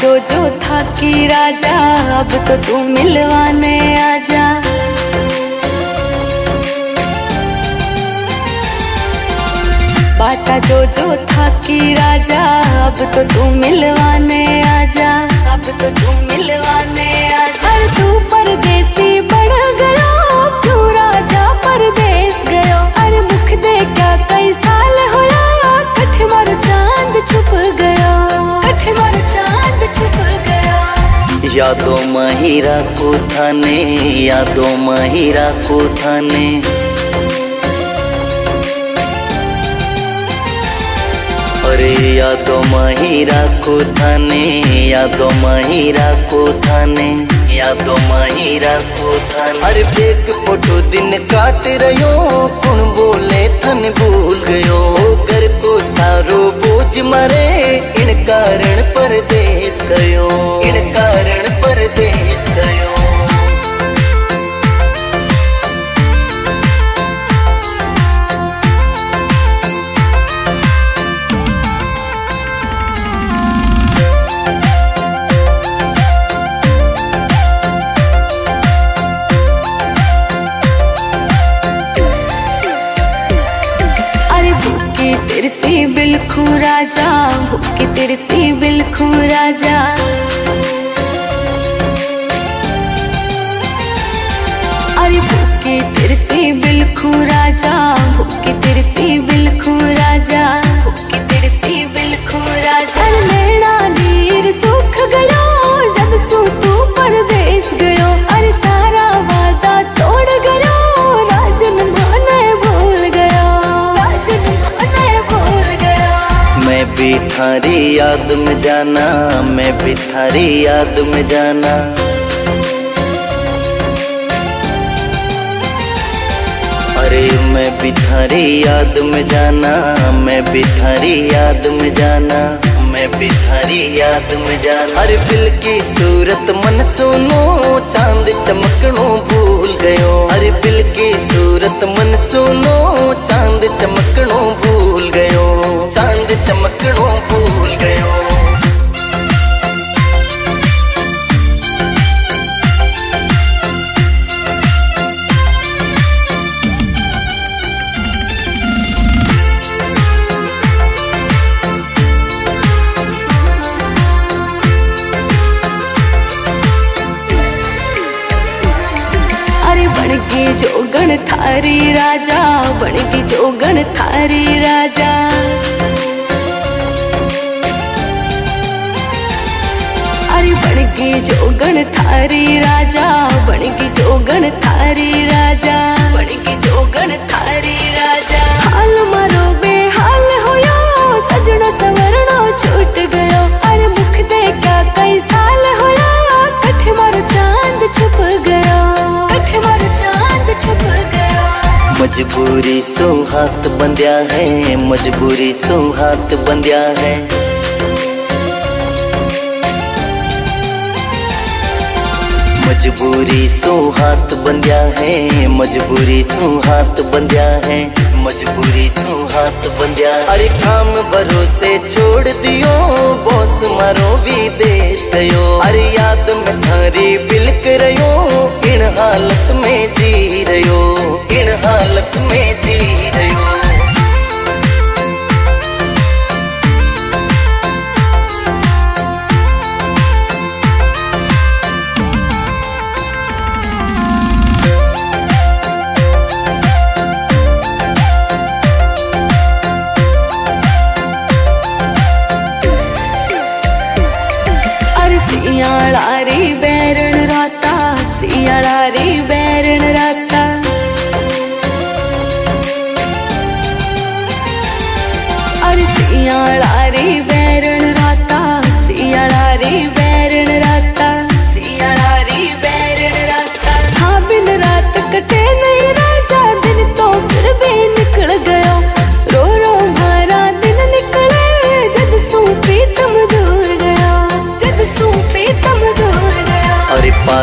जो था कि राजा, अब तो तू मिलवाने आजा। बाटा जो था कि राजा, अब तो तू मिलवाने आजा, अब तो तू मिलवाने आजा। हर तू परदेसी बन गया, क्यों राजा परदेस गयो? अरे मुख देखा कई साल होया, कठ मारो चांद छुप गयो, कठ मारो चांद छुप गयो। यादों महिरा को थाने, यादों महिरा को थाने, अरे यादों महिरा को थाने, यादों महिरा को थाने, यादों महिरा को थाने। अरे एक फोटो दिन काट रहो, कौन बोले थन भूल गयो? घर को सारो बोझ मरे, इन कारण परदेस गयो, इन कारण परदेस गयो। बिलखू राजा भूखी तिरसी, बिलखू राजा अरे भूखी तिरसी, बिलखू राजा भूखी तिरसी, बिलखू राजा भूखी तिरसी, बिलखू राजा। मेरा नीर सूख गयो जब तू तू परदेश गयो, अरे सारा वादा तोड़ गयो, राजन माने भूल गयो, राजन माने भूल गयो। मैं भी थारी याद में जाना, मैं भी थारी याद में जाना, अरे मैं भी थारी याद में जाना, मैं भी थारी याद में जाना, मैं भी थारी याद में जाना। अरे दिल की सूरत मन सुनो, चांद चमकनो भूल गयो, अरे दिल की सूरत मन सुनो, चांद चमकनो भूल गयो, चांद चमकनो भूल गयो। जोगन थारी राजा बन की, जोगन थारी राजा अरे बन की, जोगन थारी राजा बन की, जोगन थारी राजा बन की, जोगन थारी राजा। हाल मारो बेहाल होया, सजना सवरणो छूट गयो, अरे मुख देखा कई साल होया, कठ मारो चांद छुप गयो, कठ मारो चांद छुप गया। मजबूरी सो हाथ बंध्या है, मजबूरी सो हाथ बंध्या है, मजबूरी सो हाथ बंध्या है, मजबूरी सो हाथ बंध्या है, मजबूरी सो हाथ बंध्या। अरे काम भरोसे छोड़ दियो, बॉस मारो विदेश गयो, अरे याद में थारी बिलक रहो, इन हालत में जी रहो, इन हालत में जी रहो।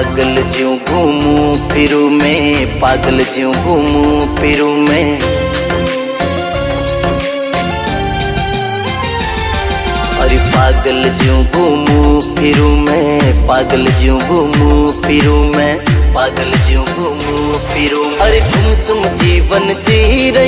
पागल ज्यों घूमू फिरू मैं, पागल ज्यों घूमू फिरू मैं, सारी पागल ज्यों घूमूं फिरूं मैं, पागल ज्यों घूमूं फिरूं मैं, पागल ज्यों घूमूं फिरूं। अरे गुमसुम जीवन जी